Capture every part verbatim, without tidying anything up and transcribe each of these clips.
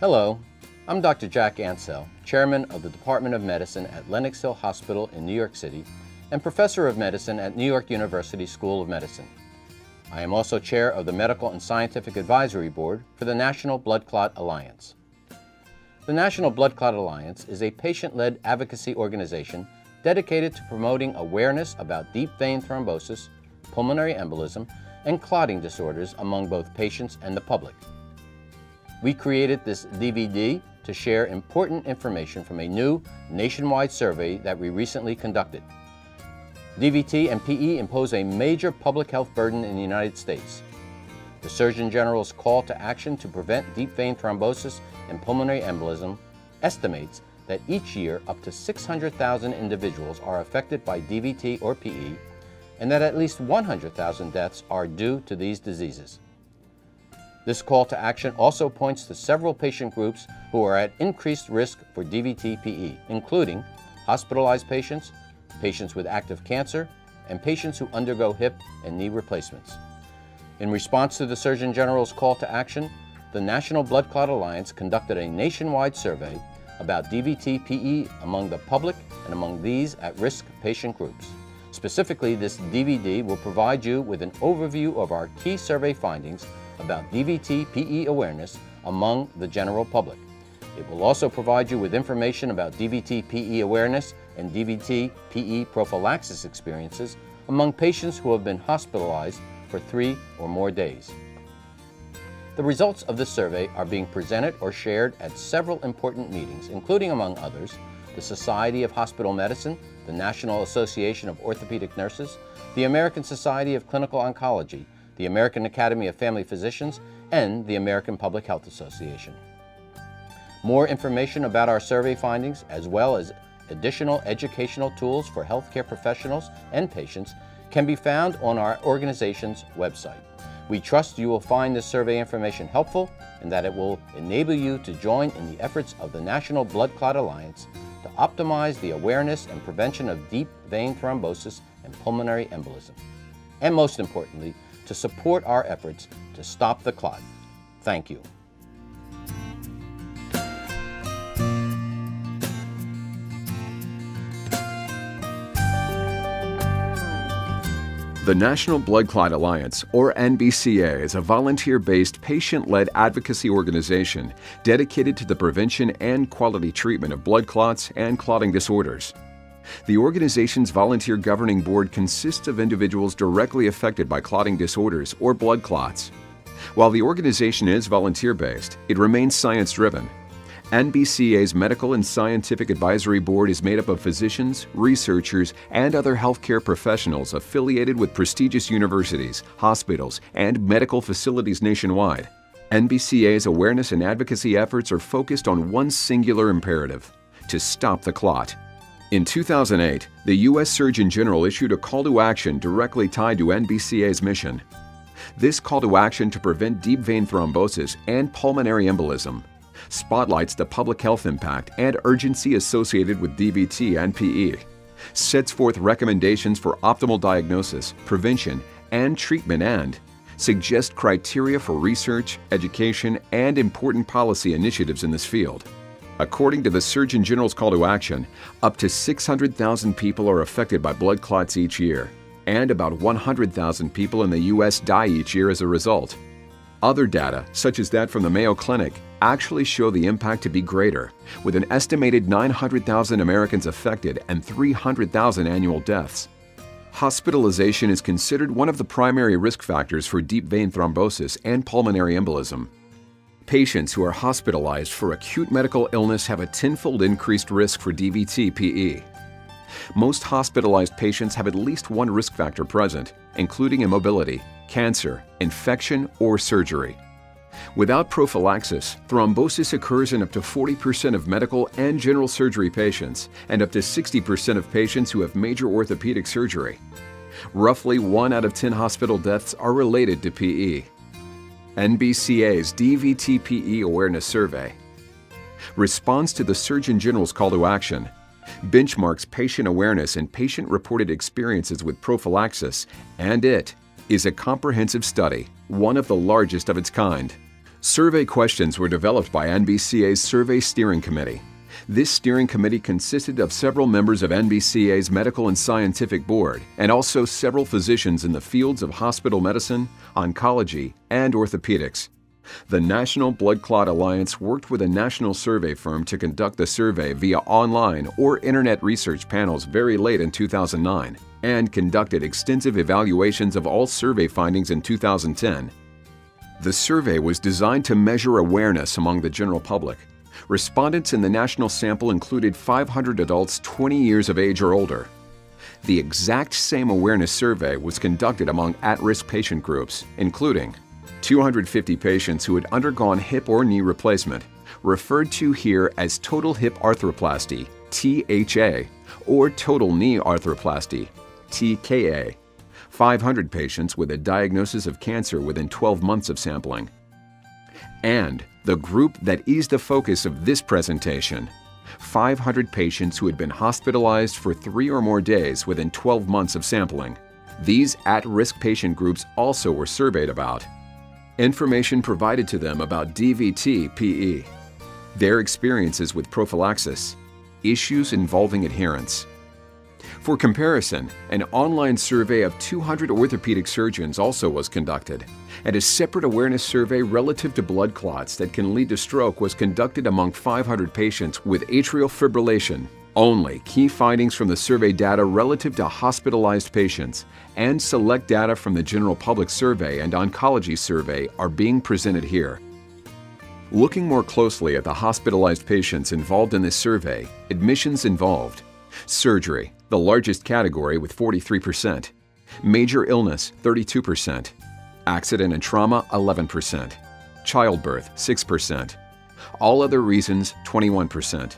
Hello, I'm Doctor Jack Ansell, Chairman of the Department of Medicine at Lenox Hill Hospital in New York City and Professor of Medicine at New York University School of Medicine. I am also Chair of the Medical and Scientific Advisory Board for the National Blood Clot Alliance. The National Blood Clot Alliance is a patient-led advocacy organization dedicated to promoting awareness about deep vein thrombosis, pulmonary embolism, and clotting disorders among both patients and the public. We created this D V D to share important information from a new nationwide survey that we recently conducted. D V T and P E impose a major public health burden in the United States. The Surgeon General's call to action to prevent deep vein thrombosis and pulmonary embolism estimates that each year up to six hundred thousand individuals are affected by D V T or P E, and that at least one hundred thousand deaths are due to these diseases. This call to action also points to several patient groups who are at increased risk for D V T P E, including hospitalized patients, patients with active cancer, and patients who undergo hip and knee replacements. In response to the Surgeon General's call to action, the National Blood Clot Alliance conducted a nationwide survey about D V T P E among the public and among these at-risk patient groups. Specifically, this D V D will provide you with an overview of our key survey findings about D V T P E awareness among the general public. It will also provide you with information about D V T P E awareness and D V T P E prophylaxis experiences among patients who have been hospitalized for three or more days. The results of this survey are being presented or shared at several important meetings, including, among others, the Society of Hospital Medicine, the National Association of Orthopedic Nurses, the American Society of Clinical Oncology, the American Academy of Family Physicians, and the American Public Health Association. More information about our survey findings, as well as additional educational tools for healthcare professionals and patients, can be found on our organization's website. We trust you will find this survey information helpful and that it will enable you to join in the efforts of the National Blood Clot Alliance to optimize the awareness and prevention of deep vein thrombosis and pulmonary embolism, and most importantly, to support our efforts to stop the clot. Thank you. The National Blood Clot Alliance, or N B C A, is a volunteer-based, patient-led advocacy organization dedicated to the prevention and quality treatment of blood clots and clotting disorders. The organization's volunteer governing board consists of individuals directly affected by clotting disorders or blood clots. While the organization is volunteer-based, it remains science-driven. N B C A's Medical and Scientific Advisory Board is made up of physicians, researchers, and other healthcare professionals affiliated with prestigious universities, hospitals, and medical facilities nationwide. N B C A's awareness and advocacy efforts are focused on one singular imperative: to stop the clot. In two thousand eight, the U S Surgeon General issued a call to action directly tied to N B C A's mission. This call to action to prevent deep vein thrombosis and pulmonary embolism spotlights the public health impact and urgency associated with D V T and P E, sets forth recommendations for optimal diagnosis, prevention, and treatment, and suggests criteria for research, education, and important policy initiatives in this field. According to the Surgeon General's call to action, up to six hundred thousand people are affected by blood clots each year, and about one hundred thousand people in the U S die each year as a result. Other data, such as that from the Mayo Clinic, actually show the impact to be greater, with an estimated nine hundred thousand Americans affected and three hundred thousand annual deaths. Hospitalization is considered one of the primary risk factors for deep vein thrombosis and pulmonary embolism. Patients who are hospitalized for acute medical illness have a tenfold increased risk for D V T P E. Most hospitalized patients have at least one risk factor present, including immobility, cancer, infection, or surgery. Without prophylaxis, thrombosis occurs in up to forty percent of medical and general surgery patients, and up to sixty percent of patients who have major orthopedic surgery. Roughly one out of ten hospital deaths are related to P E. N B C A's D V T P E Awareness Survey. Response to the Surgeon General's call to action benchmarks patient awareness and patient-reported experiences with prophylaxis, and it is a comprehensive study, one of the largest of its kind. Survey questions were developed by N B C A's Survey Steering Committee. This steering committee consisted of several members of N B C A's Medical and Scientific Board and also several physicians in the fields of hospital medicine, oncology, and orthopedics. The National Blood Clot Alliance worked with a national survey firm to conduct the survey via online or internet research panels very late in two thousand nine and conducted extensive evaluations of all survey findings in two thousand ten. The survey was designed to measure awareness among the general public. Respondents in the national sample included five hundred adults twenty years of age or older. The exact same awareness survey was conducted among at-risk patient groups, including two hundred fifty patients who had undergone hip or knee replacement, referred to here as total hip arthroplasty, T H A, or total knee arthroplasty, T K A, five hundred patients with a diagnosis of cancer within twelve months of sampling, and the group that is the focus of this presentation, five hundred patients who had been hospitalized for three or more days within twelve months of sampling. These at-risk patient groups also were surveyed about information provided to them about D V T P E, their experiences with prophylaxis, issues involving adherence. For comparison, an online survey of two hundred orthopedic surgeons also was conducted, and a separate awareness survey relative to blood clots that can lead to stroke was conducted among five hundred patients with atrial fibrillation. Only key findings from the survey data relative to hospitalized patients and select data from the general public survey and oncology survey are being presented here. Looking more closely at the hospitalized patients involved in this survey, admissions involved: surgery, the largest category with forty-three percent, major illness, thirty-two percent, accident and trauma, eleven percent, childbirth, six percent, all other reasons, twenty-one percent.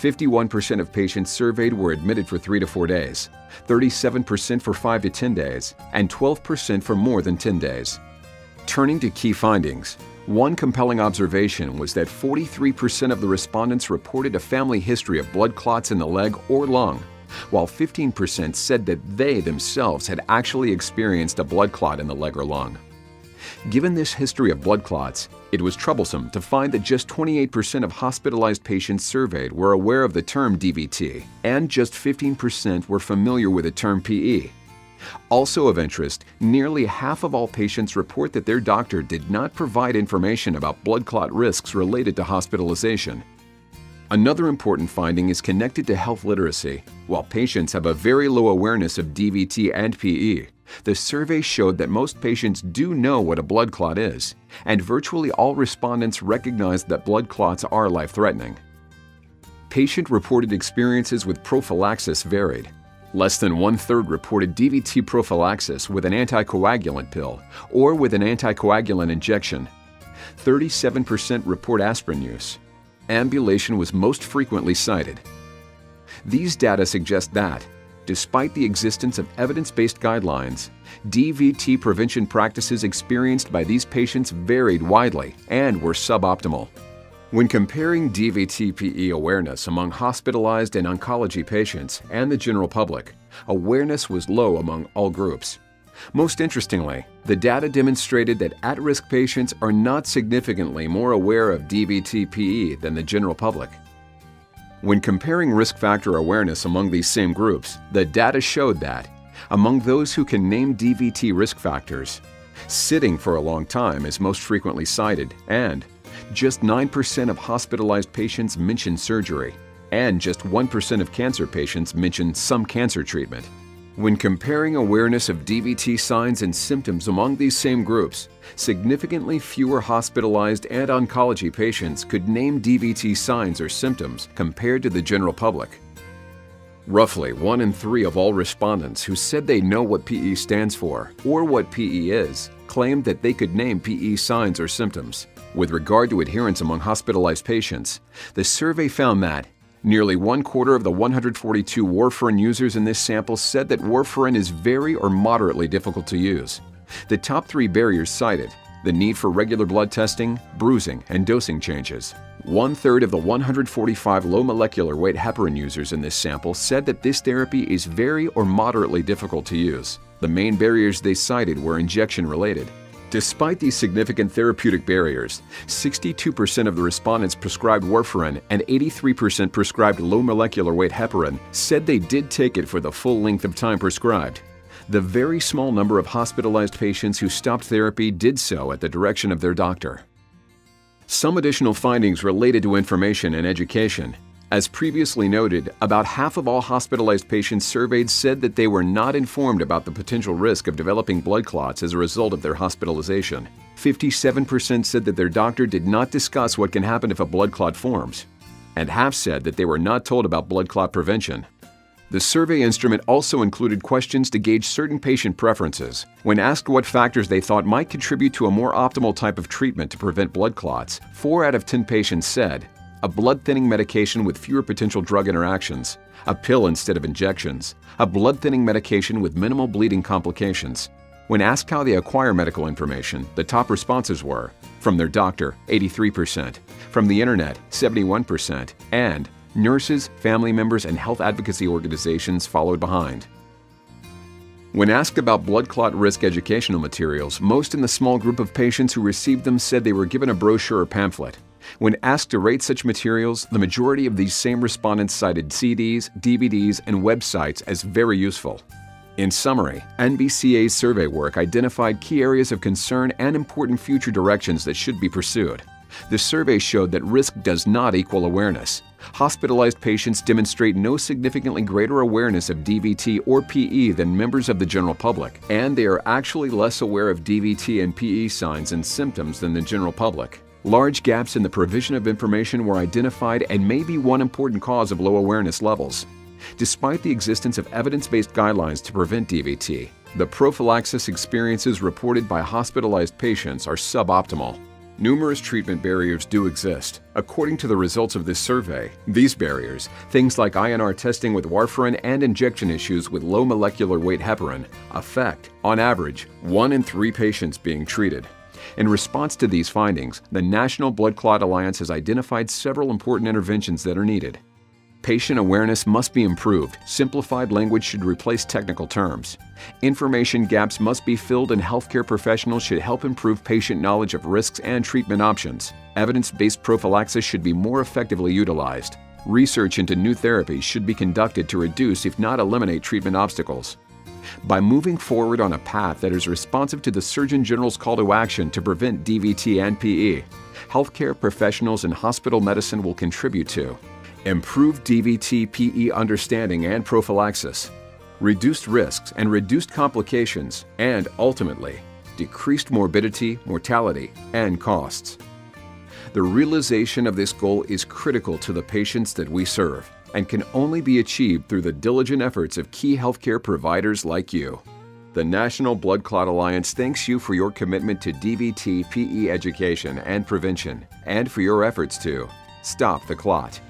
fifty-one percent of patients surveyed were admitted for three to four days, thirty-seven percent for five to ten days, and twelve percent for more than ten days. Turning to key findings, one compelling observation was that forty-three percent of the respondents reported a family history of blood clots in the leg or lung, while fifteen percent said that they themselves had actually experienced a blood clot in the leg or lung. Given this history of blood clots, it was troublesome to find that just twenty-eight percent of hospitalized patients surveyed were aware of the term D V T, and just fifteen percent were familiar with the term P E. Also of interest, nearly half of all patients report that their doctor did not provide information about blood clot risks related to hospitalization. Another important finding is connected to health literacy. While patients have a very low awareness of D V T and P E, the survey showed that most patients do know what a blood clot is, and virtually all respondents recognized that blood clots are life-threatening. Patient-reported experiences with prophylaxis varied. Less than one-third reported D V T prophylaxis with an anticoagulant pill or with an anticoagulant injection. thirty-seven percent report aspirin use. Ambulation was most frequently cited. These data suggest that, despite the existence of evidence-based guidelines, D V T prevention practices experienced by these patients varied widely and were suboptimal. When comparing D V T P E awareness among hospitalized and oncology patients and the general public, awareness was low among all groups. Most interestingly, the data demonstrated that at-risk patients are not significantly more aware of D V T P E than the general public. When comparing risk factor awareness among these same groups, the data showed that, among those who can name D V T risk factors, sitting for a long time is most frequently cited, and just nine percent of hospitalized patients mention surgery, and just one percent of cancer patients mention some cancer treatment. When comparing awareness of D V T signs and symptoms among these same groups, significantly fewer hospitalized and oncology patients could name D V T signs or symptoms compared to the general public. Roughly one in three of all respondents who said they know what P E stands for or what P E is claimed that they could name P E signs or symptoms. With regard to adherence among hospitalized patients, the survey found that nearly one quarter of the one hundred forty-two warfarin users in this sample said that warfarin is very or moderately difficult to use. The top three barriers cited: the need for regular blood testing, bruising, and dosing changes. One-third of the one hundred forty-five low molecular weight heparin users in this sample said that this therapy is very or moderately difficult to use. The main barriers they cited were injection-related. Despite these significant therapeutic barriers, sixty-two percent of the respondents prescribed warfarin and eighty-three percent prescribed low molecular weight heparin said they did take it for the full length of time prescribed. The very small number of hospitalized patients who stopped therapy did so at the direction of their doctor. Some additional findings related to information and education. As previously noted, about half of all hospitalized patients surveyed said that they were not informed about the potential risk of developing blood clots as a result of their hospitalization. fifty-seven percent said that their doctor did not discuss what can happen if a blood clot forms, and half said that they were not told about blood clot prevention. The survey instrument also included questions to gauge certain patient preferences. When asked what factors they thought might contribute to a more optimal type of treatment to prevent blood clots, four out of ten patients said, a blood-thinning medication with fewer potential drug interactions, a pill instead of injections, a blood-thinning medication with minimal bleeding complications. When asked how they acquire medical information, the top responses were from their doctor, eighty-three percent, from the internet, seventy-one percent, and nurses, family members, and health advocacy organizations followed behind. When asked about blood clot risk educational materials, most in the small group of patients who received them said they were given a brochure or pamphlet. When asked to rate such materials, the majority of these same respondents cited C Ds, D V Ds, and websites as very useful. In summary, N B C A's survey work identified key areas of concern and important future directions that should be pursued. The survey showed that risk does not equal awareness. Hospitalized patients demonstrate no significantly greater awareness of D V T or P E than members of the general public, and they are actually less aware of D V T and P E signs and symptoms than the general public. Large gaps in the provision of information were identified and may be one important cause of low awareness levels. Despite the existence of evidence-based guidelines to prevent D V T, the prophylaxis experiences reported by hospitalized patients are suboptimal. Numerous treatment barriers do exist. According to the results of this survey, these barriers, things like I N R testing with warfarin and injection issues with low molecular weight heparin, affect, on average, one in three patients being treated. In response to these findings, the National Blood Clot Alliance has identified several important interventions that are needed. Patient awareness must be improved. Simplified language should replace technical terms. Information gaps must be filled, and healthcare professionals should help improve patient knowledge of risks and treatment options. Evidence-based prophylaxis should be more effectively utilized. Research into new therapies should be conducted to reduce, if not eliminate, treatment obstacles. By moving forward on a path that is responsive to the Surgeon General's call to action to prevent D V T and P E, healthcare professionals and hospital medicine will contribute to improved D V T P E understanding and prophylaxis, reduced risks and reduced complications, and ultimately, decreased morbidity, mortality, and costs. The realization of this goal is critical to the patients that we serve, and can only be achieved through the diligent efforts of key healthcare providers like you. The National Blood Clot Alliance thanks you for your commitment to D V T P E education and prevention, and for your efforts to stop the clot.